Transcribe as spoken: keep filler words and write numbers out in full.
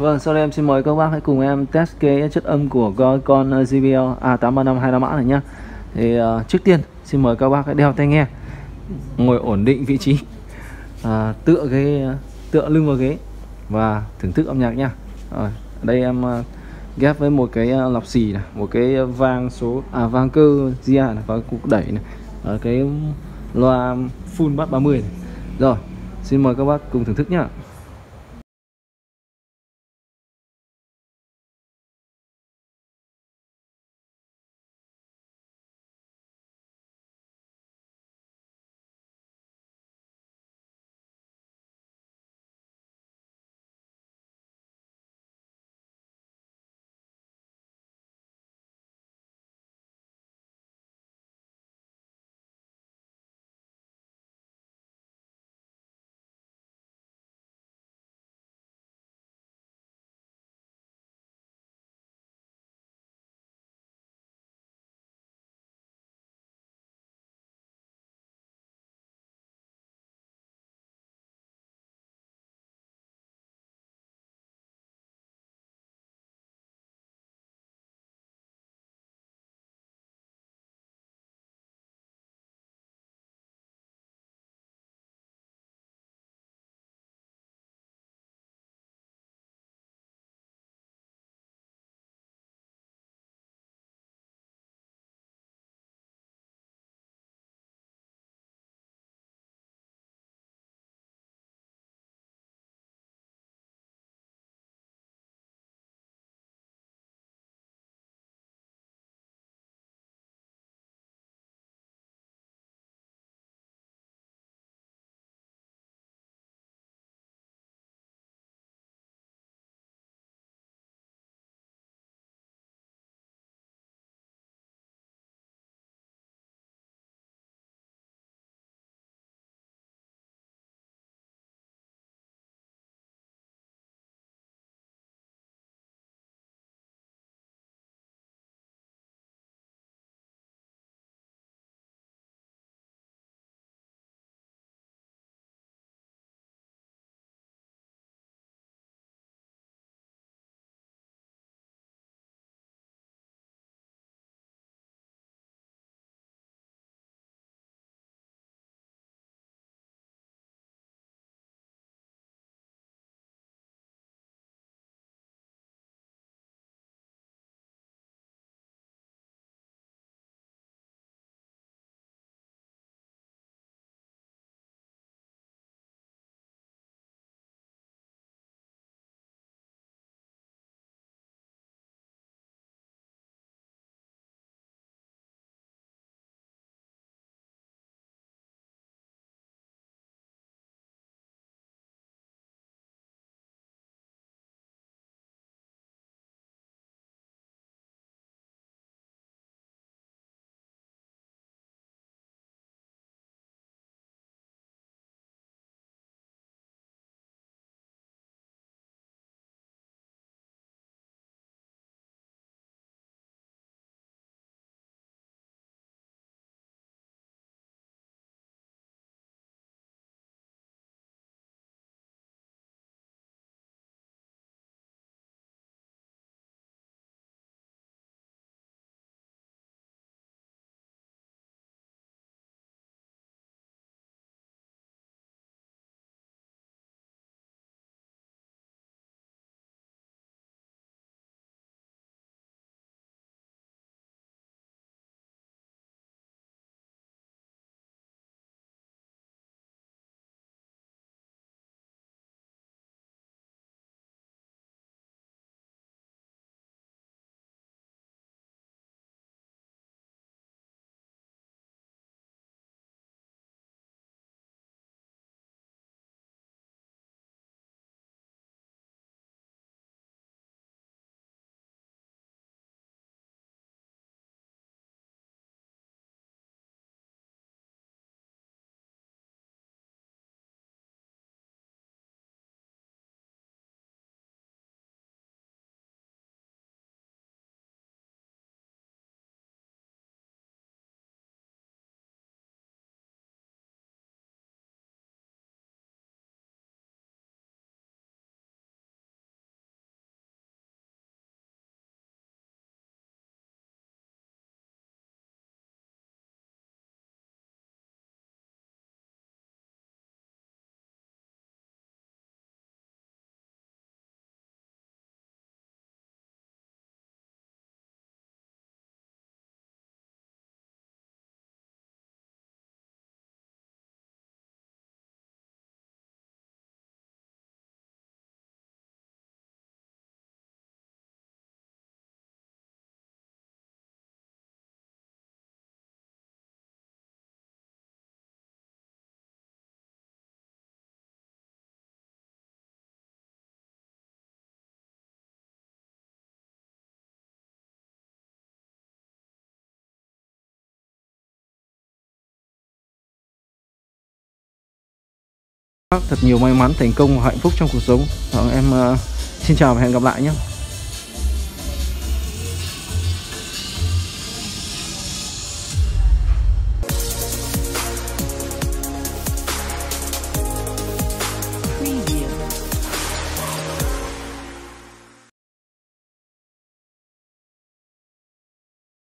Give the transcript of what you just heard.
Vâng, sau đây em xin mời các bác hãy cùng em test cái chất âm của con gi bê lờ A tám ba năm hai mươi lăm mã này nhá. Thì uh, trước tiên xin mời các bác hãy đeo tai nghe, ngồi ổn định vị trí, uh, tựa cái tựa lưng vào ghế và thưởng thức âm nhạc nha. Ở đây em uh, ghép với một cái lọc xì này, một cái vang số à vang cơ gia này và cục đẩy này, ở cái loa full bass ba mươi này. Rồi, xin mời các bác cùng thưởng thức nhá. Thật nhiều may mắn, thành công và hạnh phúc trong cuộc sống. Em uh, xin chào và hẹn gặp lại nhé.